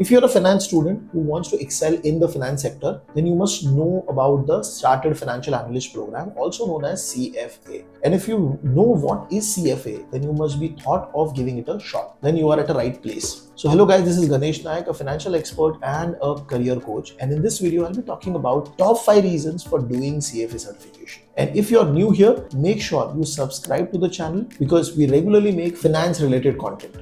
If you're a finance student who wants to excel in the finance sector, then you must know about the Chartered Financial Analyst program, also known as CFA. And if you know what is CFA, then you must be thought of giving it a shot. Then you are at the right place. So hello guys, this is Ganesh Nayak, a financial expert and a career coach. And in this video, I'll be talking about top 5 reasons for doing CFA certification. And if you're new here, make sure you subscribe to the channel because we regularly make finance related content.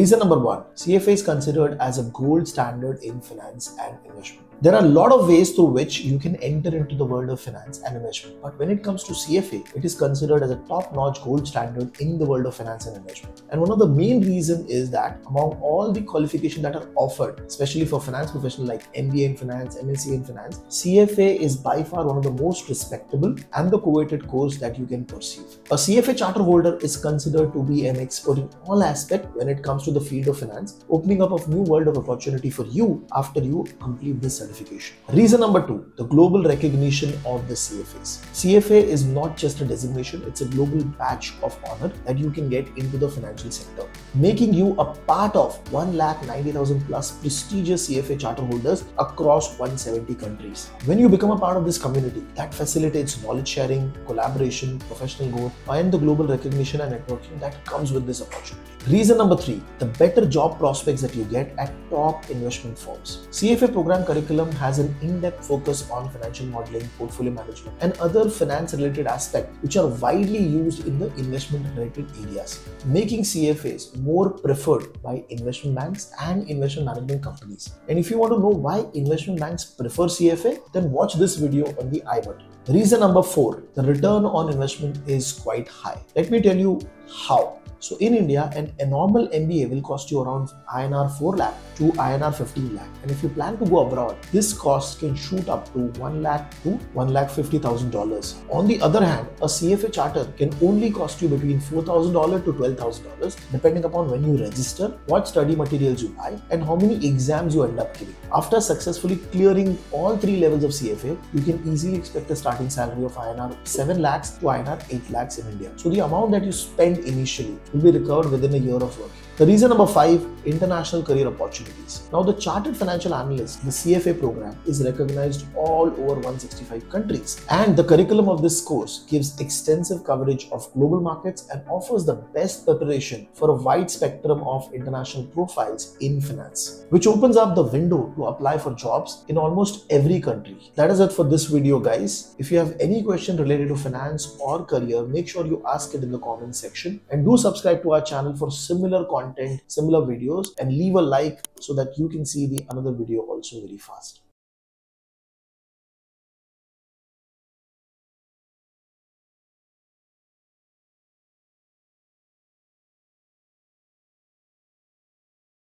Reason number 1, CFA is considered as a gold standard in finance and investment. There are a lot of ways through which you can enter into the world of finance and investment. But when it comes to CFA, it is considered as a top-notch gold standard in the world of finance and investment. And one of the main reasons is that among all the qualifications that are offered, especially for finance professionals like MBA in finance, MSc in finance, CFA is by far one of the most respectable and the coveted course that you can pursue. A CFA charter holder is considered to be an expert in all aspects when it comes to the field of finance, opening up a new world of opportunity for you after you complete this certification. Reason number 2, the global recognition of the CFAs. CFA is not just a designation, it's a global badge of honor that you can get into the financial sector, making you a part of 190,000 plus prestigious CFA charter holders across 170 countries. When you become a part of this community, that facilitates knowledge sharing, collaboration, professional growth, and the global recognition and networking that comes with this opportunity. Reason number 3, the better job prospects that you get at top investment firms. CFA program curriculum has an in-depth focus on financial modeling, portfolio management, and other finance-related aspects which are widely used in the investment-related areas, making CFAs more preferred by investment banks and investment management companies. And if you want to know why investment banks prefer CFA, then watch this video on the I button. Reason number 4, the return on investment is quite high. Let me tell you how. So in India, a normal MBA will cost you around INR 4 lakh to INR 15 lakh. And if you plan to go abroad, this cost can shoot up to 1 lakh to $150,000. On the other hand, a CFA charter can only cost you between $4,000 to $12,000 depending upon when you register, what study materials you buy, and how many exams you end up giving. After successfully clearing all 3 levels of CFA, you can easily expect a starting salary of INR 7 lakhs to INR 8 lakhs in India. So the amount that you spend initially will be recovered within a year of work. The reason number 5, international career opportunities. Now the Chartered Financial Analyst, the CFA program, is recognized all over 165 countries. And the curriculum of this course gives extensive coverage of global markets and offers the best preparation for a wide spectrum of international profiles in finance, which opens up the window to apply for jobs in almost every country. That is it for this video, guys. If you have any question related to finance or career, make sure you ask it in the comment section, and do subscribe to our channel for similar content, similar videos, and leave a like so that you can see the another video also very fast.